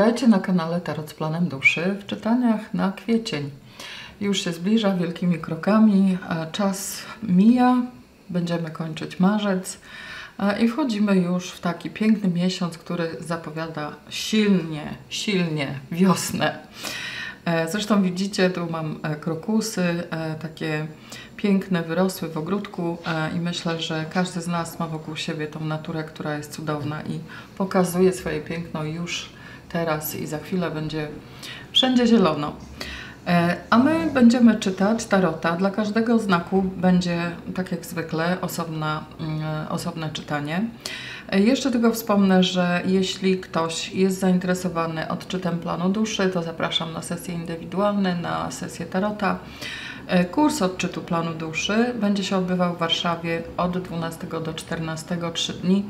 Witajcie na kanale Tarot z Planem Duszy w czytaniach na kwiecień. Już się zbliża wielkimi krokami, czas mija, będziemy kończyć marzec i wchodzimy już w taki piękny miesiąc, który zapowiada silnie wiosnę. Zresztą widzicie, tu mam krokusy, takie piękne, wyrosły w ogródku i myślę, że każdy z nas ma wokół siebie tą naturę, która jest cudowna i pokazuje swoje piękno już teraz i za chwilę będzie wszędzie zielono. A my będziemy czytać tarota. Dla każdego znaku będzie, tak jak zwykle, osobne czytanie. Jeszcze tylko wspomnę, że jeśli ktoś jest zainteresowany odczytem planu duszy, to zapraszam na sesje indywidualne, na sesję tarota. Kurs odczytu planu duszy będzie się odbywał w Warszawie od 12 do 14, 3 dni.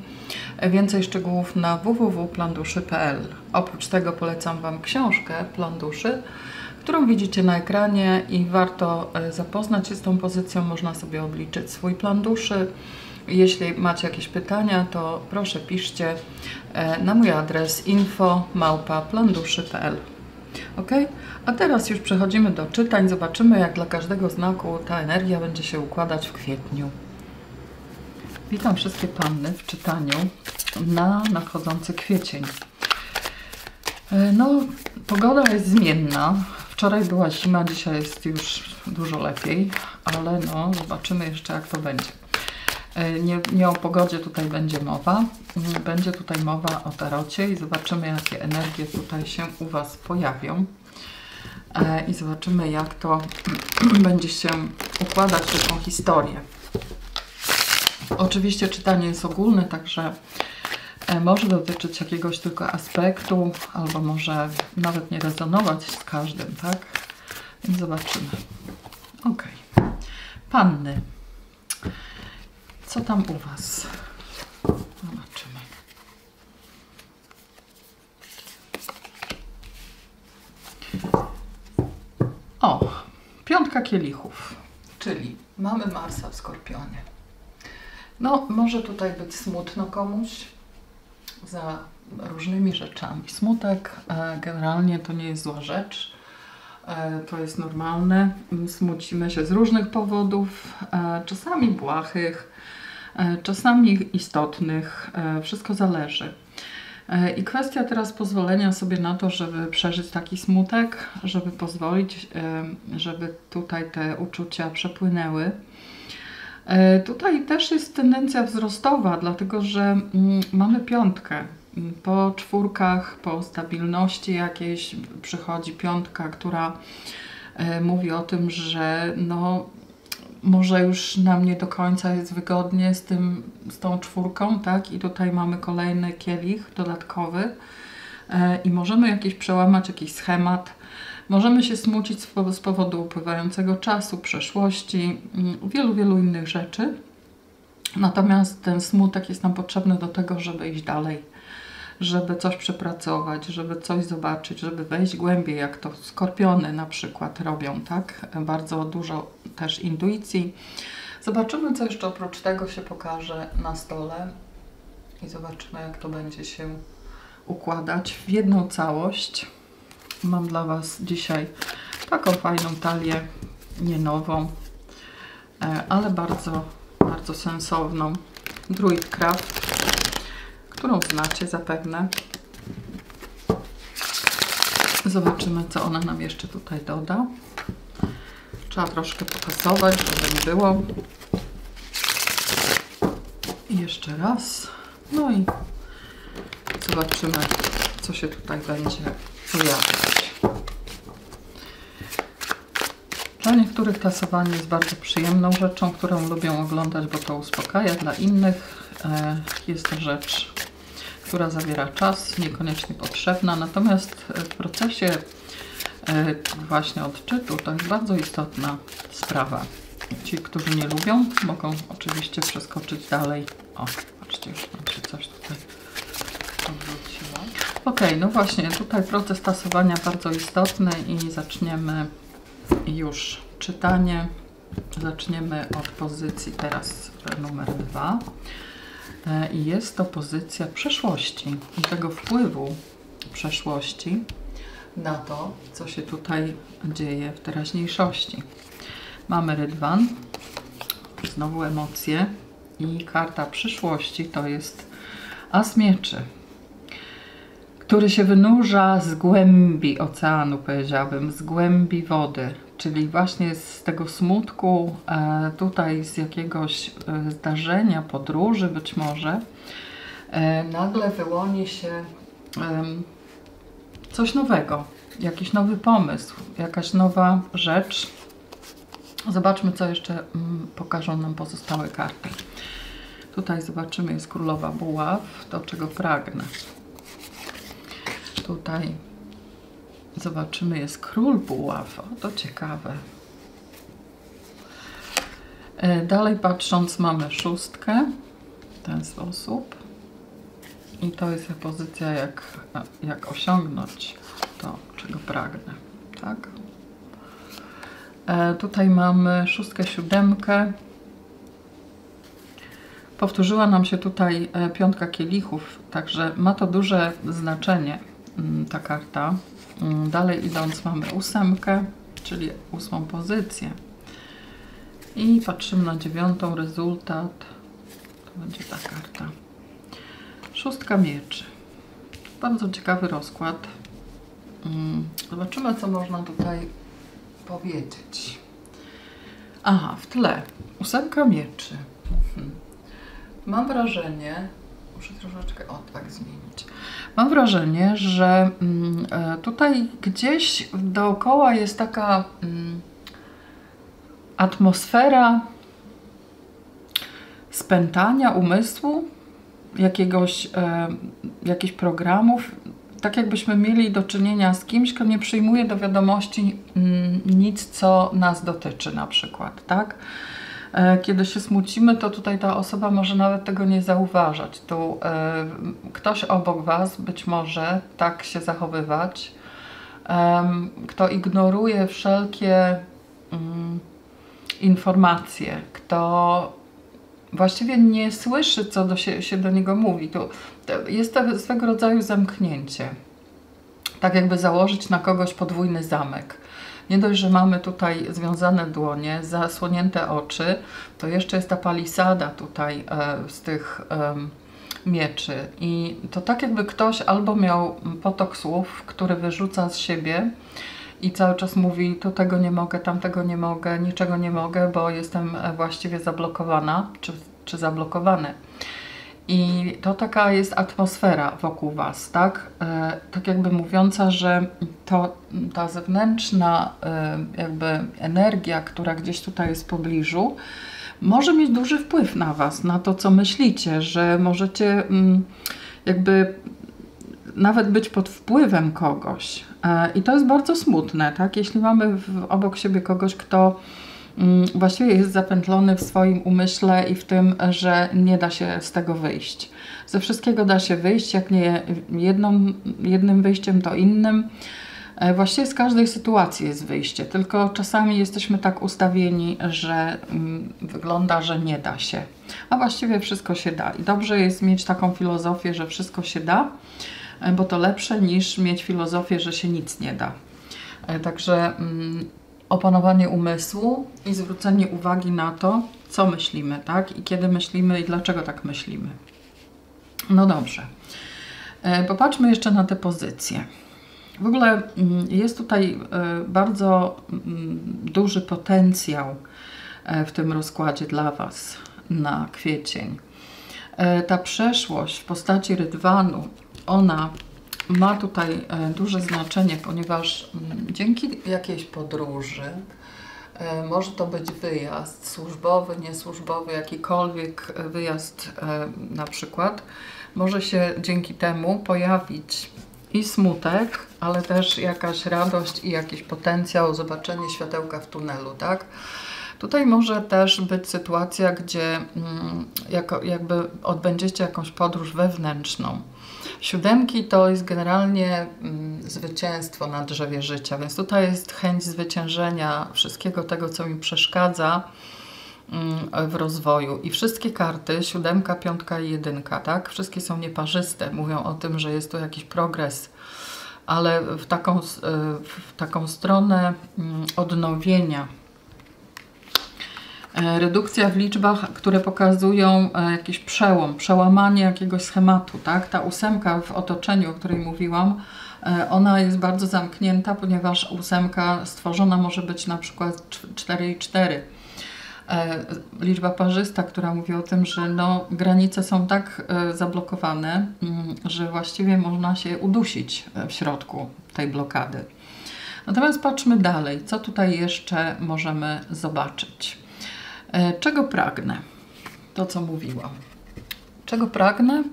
Więcej szczegółów na www.planduszy.pl. Oprócz tego polecam Wam książkę Plan duszy, którą widzicie na ekranie i warto zapoznać się z tą pozycją. Można sobie obliczyć swój plan duszy. Jeśli macie jakieś pytania, to proszę piszcie na mój adres info@planduszy.pl. Ok? A teraz już przechodzimy do czytań. Zobaczymy, jak dla każdego znaku ta energia będzie się układać w kwietniu. Witam wszystkie panny w czytaniu na nadchodzący kwiecień. No, pogoda jest zmienna. Wczoraj była zima, dzisiaj jest już dużo lepiej, ale no, zobaczymy jeszcze, jak to będzie. Nie o pogodzie tutaj będzie mowa. Będzie tutaj mowa o tarocie i zobaczymy, jakie energie tutaj się u Was pojawią. I zobaczymy, jak to będzie się układać w tą historię. Oczywiście czytanie jest ogólne, także może dotyczyć jakiegoś tylko aspektu, albo może nawet nie rezonować z każdym, tak? Więc zobaczymy. Ok. Panny. Co tam u Was? Zobaczymy. O! Piątka kielichów. Czyli mamy Marsa w Skorpionie. No, może tutaj być smutno komuś za różnymi rzeczami. Smutek generalnie to nie jest zła rzecz. To jest normalne. Smucimy się z różnych powodów. Czasami błahych, czasami istotnych. Wszystko zależy. I kwestia teraz pozwolenia sobie na to, żeby przeżyć taki smutek, żeby pozwolić, żeby tutaj te uczucia przepłynęły. Tutaj też jest tendencja wzrostowa, dlatego że mamy piątkę. Po czwórkach, po stabilności jakiejś przychodzi piątka, która mówi o tym, że no, może już nam nie do końca jest wygodnie z tą czwórką, tak? I tutaj mamy kolejny kielich dodatkowy i możemy przełamać jakiś schemat. Możemy się smucić z powodu upływającego czasu, przeszłości, wielu innych rzeczy. Natomiast ten smutek jest nam potrzebny do tego, żeby iść dalej, żeby coś przepracować, żeby coś zobaczyć, żeby wejść głębiej, jak to skorpiony na przykład robią, tak? Bardzo dużo też intuicji. Zobaczymy, co jeszcze oprócz tego się pokaże na stole i zobaczymy, jak to będzie się układać w jedną całość. Mam dla Was dzisiaj taką fajną talię, nie nową, ale bardzo sensowną, Druidcraft, którą znacie zapewne. Zobaczymy, co ona nam jeszcze tutaj doda. Trzeba troszkę popasować, żeby nie było. I jeszcze raz. No i zobaczymy, co się tutaj będzie pojawiać. Dla niektórych tasowanie jest bardzo przyjemną rzeczą, którą lubią oglądać, bo to uspokaja. Dla innych jest to rzecz, która zawiera czas, niekoniecznie potrzebna. Natomiast w procesie właśnie odczytu to jest bardzo istotna sprawa. Ci, którzy nie lubią, mogą oczywiście przeskoczyć dalej. O, patrzcie, już tam się coś tutaj odwróciło. Ok, no właśnie, tutaj proces tasowania bardzo istotny i zaczniemy już czytanie. Zaczniemy od pozycji teraz numer 2. I jest to pozycja przeszłości i tego wpływu przeszłości na to, co się tutaj dzieje w teraźniejszości. Mamy rydwan, znowu emocje i karta przyszłości to jest As Mieczy, który się wynurza z głębi oceanu, powiedziałabym, z głębi wody, czyli właśnie z tego smutku, tutaj z jakiegoś zdarzenia, podróży być może, nagle wyłoni się coś nowego, jakiś nowy pomysł, jakaś nowa rzecz. Zobaczmy, co jeszcze pokażą nam pozostałe karty. Tutaj zobaczymy, jest Królowa Buław, to czego pragnę. Tutaj zobaczymy, jest Król Buław, o, to ciekawe. Dalej patrząc mamy szóstkę, w ten sposób. I to jest pozycja, jak osiągnąć to, czego pragnę, tak? Tutaj mamy szóstkę, siódemkę. Powtórzyła nam się tutaj piątka kielichów, także ma to duże znaczenie, ta karta. Dalej idąc mamy ósemkę, czyli ósmą pozycję. I patrzymy na dziewiątą, rezultat. To będzie ta karta. Szóstka mieczy. Bardzo ciekawy rozkład. Zobaczymy, co można tutaj powiedzieć. Aha, w tle. Ósemka mieczy. Mam wrażenie, muszę troszeczkę tak zmienić. Mam wrażenie, że tutaj gdzieś dookoła jest taka atmosfera spętania umysłu, jakichś programów, tak jakbyśmy mieli do czynienia z kimś, kto nie przyjmuje do wiadomości nic, co nas dotyczy na przykład, tak? Kiedy się smucimy, to tutaj ta osoba może nawet tego nie zauważać. Tu ktoś obok Was być może tak się zachowywać, kto ignoruje wszelkie informacje, kto właściwie nie słyszy, co się do niego mówi. Tu jest to swego rodzaju zamknięcie. Tak jakby założyć na kogoś podwójny zamek. Nie dość, że mamy tutaj związane dłonie, zasłonięte oczy, to jeszcze jest ta palisada tutaj z tych mieczy. I to tak jakby ktoś albo miał potok słów, który wyrzuca z siebie i cały czas mówi, tu tego nie mogę, tamtego nie mogę, niczego nie mogę, bo jestem właściwie zablokowana, czy zablokowany. I to taka jest atmosfera wokół Was, tak? Tak jakby mówiąca, że to ta zewnętrzna jakby energia, która gdzieś tutaj jest w pobliżu, może mieć duży wpływ na Was, na to, co myślicie, że możecie jakby nawet być pod wpływem kogoś. I to jest bardzo smutne, tak? Jeśli mamy obok siebie kogoś, kto właściwie jest zapętlony w swoim umyśle i w tym, że nie da się z tego wyjść. Ze wszystkiego da się wyjść, jak nie jednym wyjściem, to innym. Właściwie z każdej sytuacji jest wyjście, tylko czasami jesteśmy tak ustawieni, że wygląda, że nie da się. A właściwie wszystko się da. I dobrze jest mieć taką filozofię, że wszystko się da, bo to lepsze niż mieć filozofię, że się nic nie da. Także opanowanie umysłu i zwrócenie uwagi na to, co myślimy, tak? I kiedy myślimy i dlaczego tak myślimy. No dobrze. Popatrzmy jeszcze na te pozycje. W ogóle jest tutaj bardzo duży potencjał w tym rozkładzie dla Was na kwiecień. Ta przeszłość w postaci rydwanu, ona ma tutaj duże znaczenie, ponieważ dzięki jakiejś podróży, może to być wyjazd służbowy, niesłużbowy, jakikolwiek wyjazd na przykład, może się dzięki temu pojawić i smutek, ale też jakaś radość i jakiś potencjał, zobaczenie światełka w tunelu, tak? Tutaj może też być sytuacja, gdzie jakby odbędziecie jakąś podróż wewnętrzną. Siódemki to jest generalnie zwycięstwo na drzewie życia, więc tutaj jest chęć zwyciężenia wszystkiego tego, co mi przeszkadza, w rozwoju. I wszystkie karty, 7, 5 i 1, tak? Wszystkie są nieparzyste. Mówią o tym, że jest to jakiś progres, ale w taką stronę odnowienia. Redukcja w liczbach, które pokazują jakiś przełom, przełamanie jakiegoś schematu, tak? Ta 8 w otoczeniu, o której mówiłam, ona jest bardzo zamknięta, ponieważ 8 stworzona może być na przykład 4 i 4. Liczba parzysta, która mówi o tym, że no, granice są tak zablokowane, że właściwie można się udusić w środku tej blokady. Natomiast patrzmy dalej, co tutaj jeszcze możemy zobaczyć. Czego pragnę? To, co mówiłam. Czego pragnę?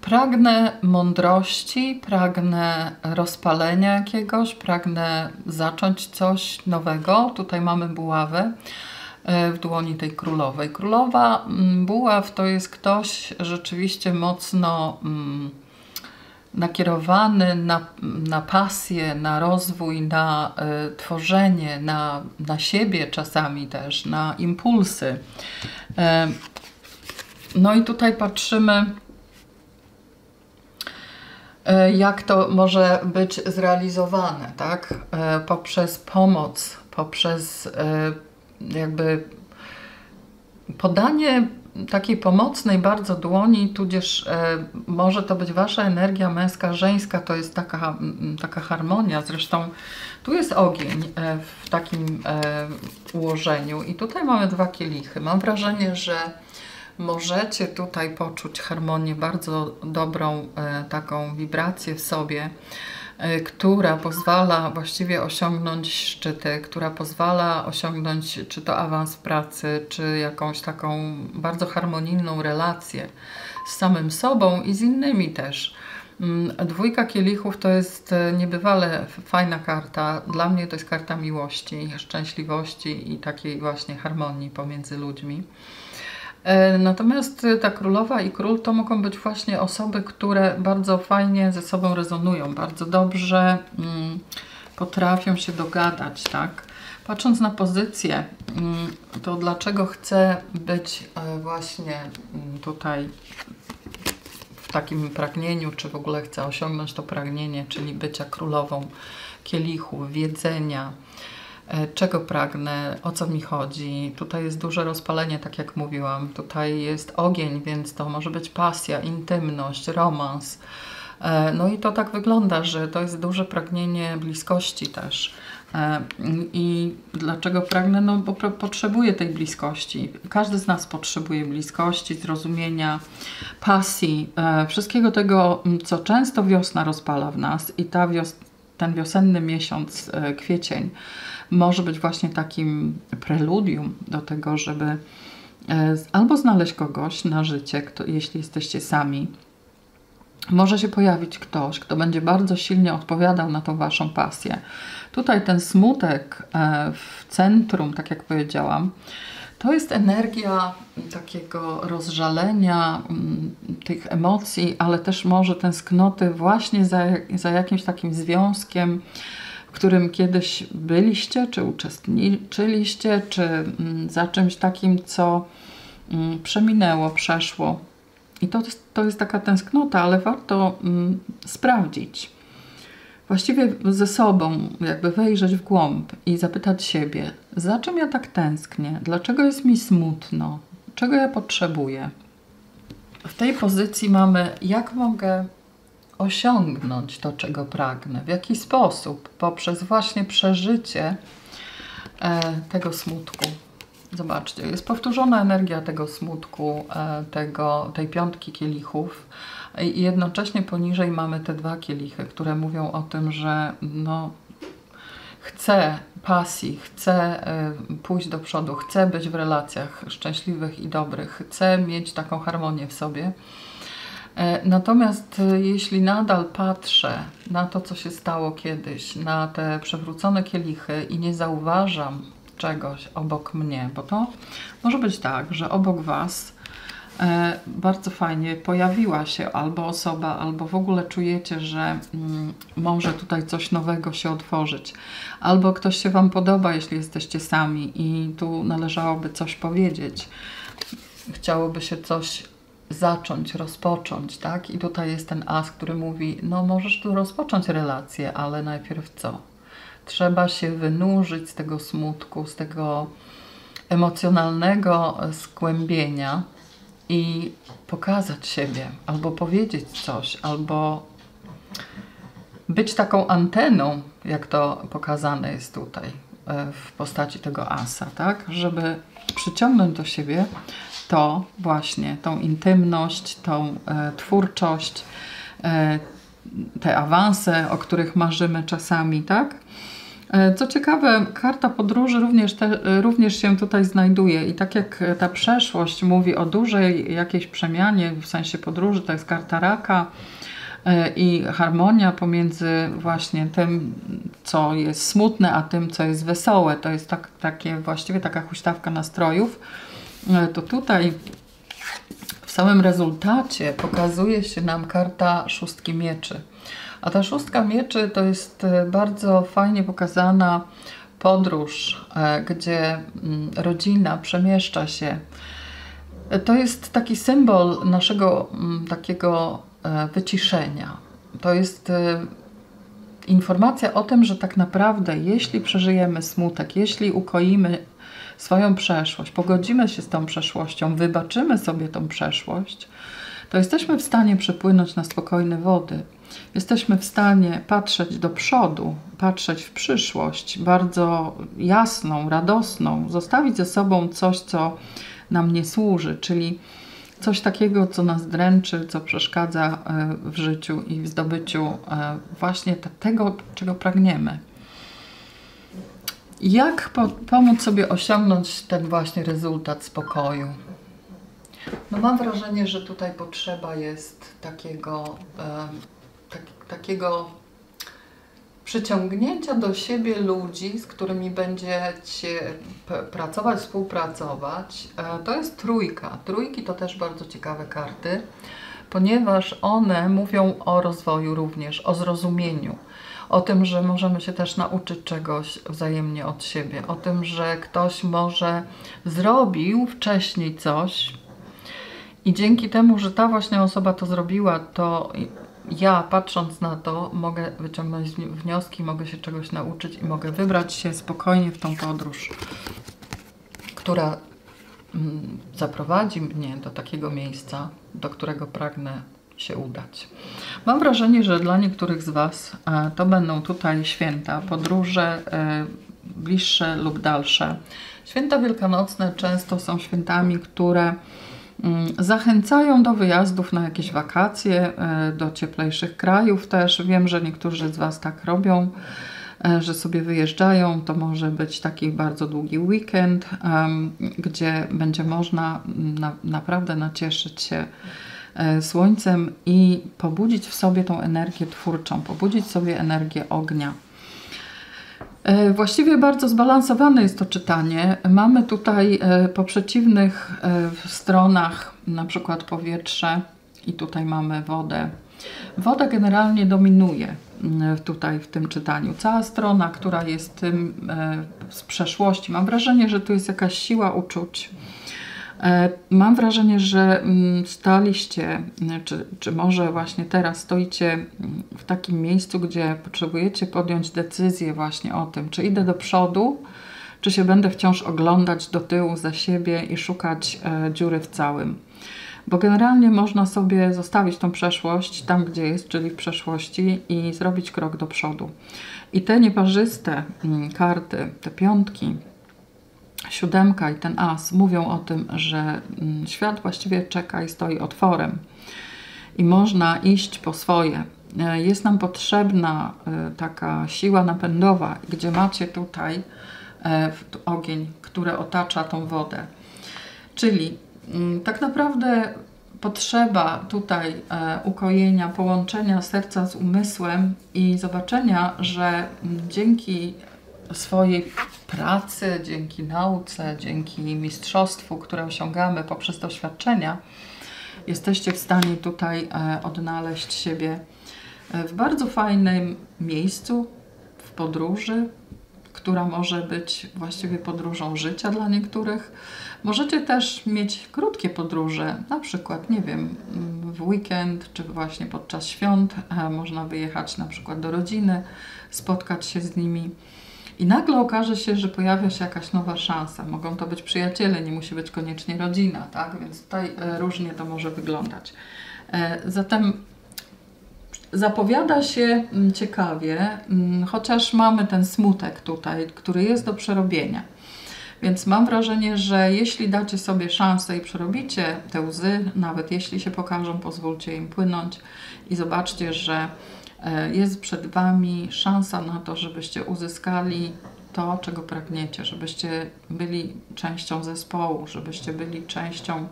Pragnę mądrości, pragnę rozpalenia jakiegoś, pragnę zacząć coś nowego. Tutaj mamy buławę w dłoni tej królowej. Królowa buław to jest ktoś rzeczywiście mocno nakierowany na pasję, na rozwój, na tworzenie, na siebie czasami też, na impulsy. No i tutaj patrzymy, jak to może być zrealizowane, tak? Poprzez pomoc, poprzez jakby podanie takiej pomocnej bardzo dłoni, tudzież może to być wasza energia męska, żeńska, to jest taka harmonia. Zresztą tu jest ogień w takim ułożeniu i tutaj mamy 2 kielichy. Mam wrażenie, że możecie tutaj poczuć harmonię, bardzo dobrą taką wibrację w sobie, która pozwala właściwie osiągnąć szczyty, która pozwala osiągnąć czy to awans pracy, czy jakąś taką bardzo harmonijną relację z samym sobą i z innymi też. 2 kielichów to jest niebywale fajna karta. Dla mnie to jest karta miłości, szczęśliwości i takiej właśnie harmonii pomiędzy ludźmi. Natomiast ta królowa i król to mogą być właśnie osoby, które bardzo fajnie ze sobą rezonują, bardzo dobrze potrafią się dogadać, tak? Patrząc na pozycję, to dlaczego chcę być właśnie tutaj w takim pragnieniu, czy w ogóle chcę osiągnąć to pragnienie, czyli bycia królową kielichów, jedzenia. Czego pragnę, o co mi chodzi. Tutaj jest duże rozpalenie, tak jak mówiłam. Tutaj jest ogień, więc to może być pasja, intymność, romans. No i to tak wygląda, że to jest duże pragnienie bliskości też. I dlaczego pragnę? No bo potrzebuję tej bliskości. Każdy z nas potrzebuje bliskości, zrozumienia, pasji. Wszystkiego tego, co często wiosna rozpala w nas i ta wiosna, ten wiosenny miesiąc, kwiecień, może być właśnie takim preludium do tego, żeby albo znaleźć kogoś na życie, jeśli jesteście sami. Może się pojawić ktoś, kto będzie bardzo silnie odpowiadał na tą waszą pasję. Tutaj ten smutek w centrum, tak jak powiedziałam, to jest energia takiego rozżalenia, tych emocji, ale też może tęsknoty właśnie za jakimś takim związkiem, w którym kiedyś byliście, czy uczestniczyliście, czy za czymś takim, co przeminęło, przeszło. I to jest taka tęsknota, ale warto sprawdzić. Właściwie ze sobą jakby wejrzeć w głąb i zapytać siebie, za czym ja tak tęsknię, dlaczego jest mi smutno, czego ja potrzebuję. W tej pozycji mamy, jak mogę osiągnąć to, czego pragnę, w jaki sposób, poprzez właśnie przeżycie tego smutku. Zobaczcie, jest powtórzona energia tego smutku, tej 5 kielichów. I jednocześnie poniżej mamy te 2 kielichy, które mówią o tym, że no, chcę pasji, chcę pójść do przodu, chcę być w relacjach szczęśliwych i dobrych, chcę mieć taką harmonię w sobie. Natomiast jeśli nadal patrzę na to, co się stało kiedyś, na te przewrócone kielichy i nie zauważam czegoś obok mnie, bo to może być tak, że obok was bardzo fajnie pojawiła się albo osoba, albo w ogóle czujecie, że może tutaj coś nowego się otworzyć, albo ktoś się Wam podoba, jeśli jesteście sami i tu należałoby coś powiedzieć, chciałoby się coś zacząć, rozpocząć, tak? I tutaj jest ten as, który mówi, no możesz tu rozpocząć relację, ale najpierw co? Trzeba się wynurzyć z tego smutku, z tego emocjonalnego skłębienia i pokazać siebie, albo powiedzieć coś, albo być taką anteną, jak to pokazane jest tutaj w postaci tego asa, tak? Żeby przyciągnąć do siebie to właśnie, tą intymność, tą twórczość, te awanse, o których marzymy czasami, tak? Co ciekawe, karta podróży również się tutaj znajduje i tak jak ta przeszłość mówi o dużej jakiejś przemianie, w sensie podróży, to jest karta raka i harmonia pomiędzy właśnie tym, co jest smutne, a tym, co jest wesołe. To jest właściwie taka huśtawka nastrojów. To tutaj w samym rezultacie pokazuje się nam karta szóstki mieczy. A ta szóstka mieczy to jest bardzo fajnie pokazana podróż, gdzie rodzina przemieszcza się. To jest taki symbol naszego takiego wyciszenia. To jest informacja o tym, że tak naprawdę jeśli przeżyjemy smutek, jeśli ukoimy swoją przeszłość, pogodzimy się z tą przeszłością, wybaczymy sobie tą przeszłość, to jesteśmy w stanie przepłynąć na spokojne wody. Jesteśmy w stanie patrzeć do przodu, patrzeć w przyszłość, bardzo jasną, radosną, zostawić ze sobą coś, co nam nie służy, czyli coś takiego, co nas dręczy, co przeszkadza w życiu i w zdobyciu właśnie tego, czego pragniemy. Jak pomóc sobie osiągnąć ten właśnie rezultat spokoju? No mam wrażenie, że tutaj potrzeba jest takiego przyciągnięcia do siebie ludzi, z którymi będziecie pracować, współpracować. To jest trójka. Trójki to też bardzo ciekawe karty, ponieważ one mówią o rozwoju również, o zrozumieniu. O tym, że możemy się też nauczyć czegoś wzajemnie od siebie. O tym, że ktoś może zrobił wcześniej coś i dzięki temu, że ta właśnie osoba to zrobiła, to ja patrząc na to mogę wyciągnąć wnioski, mogę się czegoś nauczyć i mogę wybrać się spokojnie w tą podróż, która zaprowadzi mnie do takiego miejsca, do którego pragnę się udać. Mam wrażenie, że dla niektórych z Was to będą tutaj święta, podróże bliższe lub dalsze. Święta wielkanocne często są świętami, które zachęcają do wyjazdów na jakieś wakacje, do cieplejszych krajów też. Wiem, że niektórzy z Was tak robią, że sobie wyjeżdżają. To może być taki bardzo długi weekend, gdzie będzie można naprawdę nacieszyć się słońcem i pobudzić w sobie tą energię twórczą, pobudzić sobie energię ognia. Właściwie bardzo zbalansowane jest to czytanie. Mamy tutaj po przeciwnych stronach na przykład powietrze i tutaj mamy wodę. Woda generalnie dominuje tutaj w tym czytaniu. Cała strona, która jest tym z przeszłości. Mam wrażenie, że tu jest jakaś siła uczuć. Mam wrażenie, że staliście, czy może właśnie teraz stoicie w takim miejscu, gdzie potrzebujecie podjąć decyzję właśnie o tym, czy idę do przodu, czy się będę wciąż oglądać do tyłu za siebie i szukać dziury w całym. Bo generalnie można sobie zostawić tą przeszłość tam, gdzie jest, czyli w przeszłości i zrobić krok do przodu. I te nieparzyste karty, te piątki, siódemka i ten as mówią o tym, że świat właściwie czeka i stoi otworem i można iść po swoje. Jest nam potrzebna taka siła napędowa, gdzie macie tutaj ogień, który otacza tą wodę. Czyli tak naprawdę potrzeba tutaj ukojenia, połączenia serca z umysłem i zobaczenia, że dzięki swojej pracy, dzięki nauce, dzięki mistrzostwu, które osiągamy poprzez doświadczenia, jesteście w stanie tutaj odnaleźć siebie w bardzo fajnym miejscu, w podróży, która może być właściwie podróżą życia dla niektórych. Możecie też mieć krótkie podróże, na przykład, nie wiem, w weekend czy właśnie podczas świąt. Można wyjechać na przykład do rodziny, spotkać się z nimi i nagle okaże się, że pojawia się jakaś nowa szansa. Mogą to być przyjaciele, nie musi być koniecznie rodzina, tak? Więc tutaj różnie to może wyglądać. Zatem zapowiada się ciekawie, chociaż mamy ten smutek tutaj, który jest do przerobienia. Więc mam wrażenie, że jeśli dacie sobie szansę i przerobicie te łzy, nawet jeśli się pokażą, pozwólcie im płynąć i zobaczcie, że jest przed Wami szansa na to, żebyście uzyskali to, czego pragniecie, żebyście byli częścią zespołu, żebyście byli częścią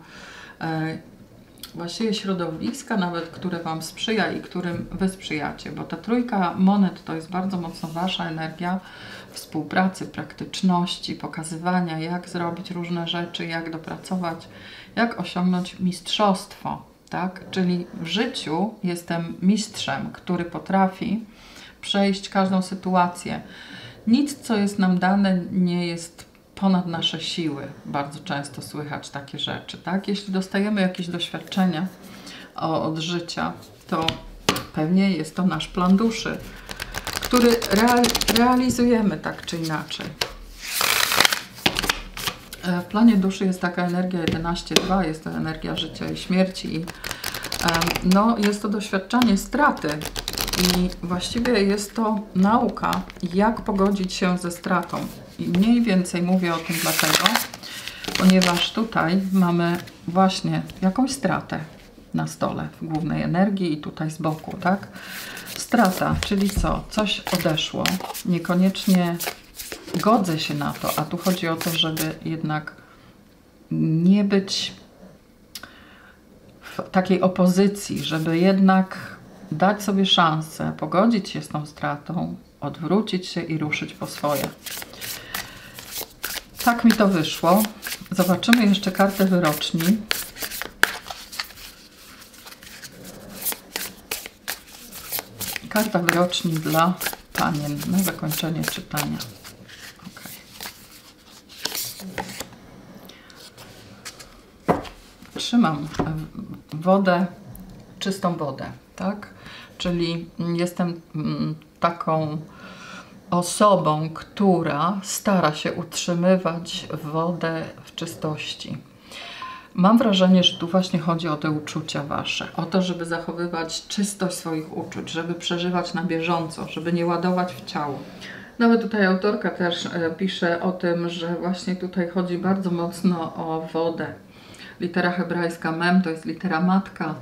właściwie środowiska nawet, które Wam sprzyja i którym Wy sprzyjacie, bo ta trójka monet to jest bardzo mocno Wasza energia współpracy, praktyczności, pokazywania, jak zrobić różne rzeczy, jak dopracować, jak osiągnąć mistrzostwo, tak? Czyli w życiu jestem mistrzem, który potrafi przejść każdą sytuację. Nic, co jest nam dane, nie jest ponad nasze siły. Bardzo często słychać takie rzeczy, tak? Jeśli dostajemy jakieś doświadczenia od życia, to pewnie jest to nasz plan duszy, który realizujemy tak czy inaczej. W planie duszy jest taka energia 11.2, jest to energia życia i śmierci. I, no, jest to doświadczanie straty i właściwie jest to nauka, jak pogodzić się ze stratą. I mniej więcej mówię o tym dlatego, ponieważ tutaj mamy właśnie jakąś stratę na stole w głównej energii i tutaj z boku, tak? Strata, czyli co? Coś odeszło. Niekoniecznie godzę się na to, a tu chodzi o to, żeby jednak nie być w takiej opozycji, żeby jednak dać sobie szansę, pogodzić się z tą stratą, odwrócić się i ruszyć po swoje. Tak mi to wyszło. Zobaczymy jeszcze kartę wyroczni. Karta wyroczni dla panien na zakończenie czytania. Okay. Trzymam wodę, czystą wodę, tak? Czyli jestem taką osobą, która stara się utrzymywać wodę w czystości. Mam wrażenie, że tu właśnie chodzi o te uczucia wasze, o to, żeby zachowywać czystość swoich uczuć, żeby przeżywać na bieżąco, żeby nie ładować w ciało. Nawet tutaj autorka też pisze o tym, że właśnie tutaj chodzi bardzo mocno o wodę. Litera hebrajska mem to jest litera matka,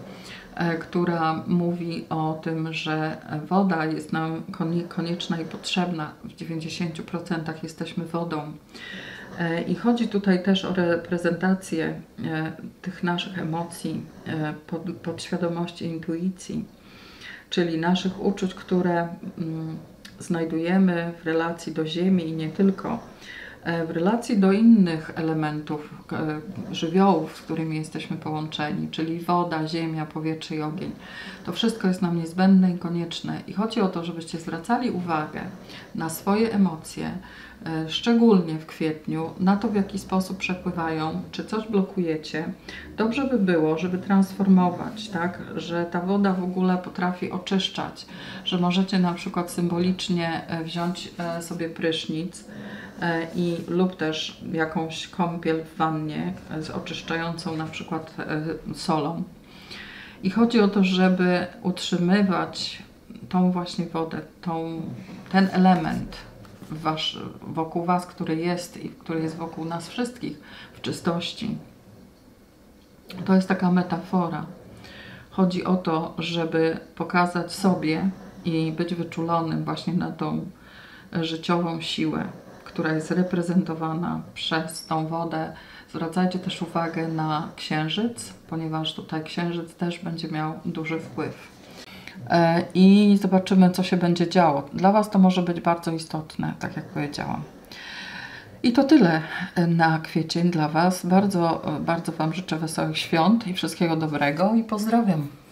która mówi o tym, że woda jest nam konieczna i potrzebna. W 90% jesteśmy wodą. I chodzi tutaj też o reprezentację tych naszych emocji, podświadomości, intuicji, czyli naszych uczuć, które znajdujemy w relacji do ziemi i nie tylko, w relacji do innych elementów, żywiołów, z którymi jesteśmy połączeni, czyli woda, ziemia, powietrze i ogień. To wszystko jest nam niezbędne i konieczne. I chodzi o to, żebyście zwracali uwagę na swoje emocje, szczególnie w kwietniu, na to, w jaki sposób przepływają, czy coś blokujecie. Dobrze by było, żeby transformować, tak, że ta woda w ogóle potrafi oczyszczać, że możecie na przykład symbolicznie wziąć sobie prysznic i lub też jakąś kąpiel w wannie z oczyszczającą na przykład solą. I chodzi o to, żeby utrzymywać tą właśnie wodę, ten element wokół Was, który jest i który jest wokół nas wszystkich w czystości. To jest taka metafora. Chodzi o to, żeby pokazać sobie i być wyczulonym właśnie na tą życiową siłę, która jest reprezentowana przez tą wodę. Zwracajcie też uwagę na księżyc, ponieważ tutaj księżyc też będzie miał duży wpływ. I zobaczymy, co się będzie działo. Dla Was to może być bardzo istotne, tak jak powiedziałam. I to tyle na kwiecień dla Was. Bardzo Wam życzę wesołych świąt i wszystkiego dobrego i pozdrawiam.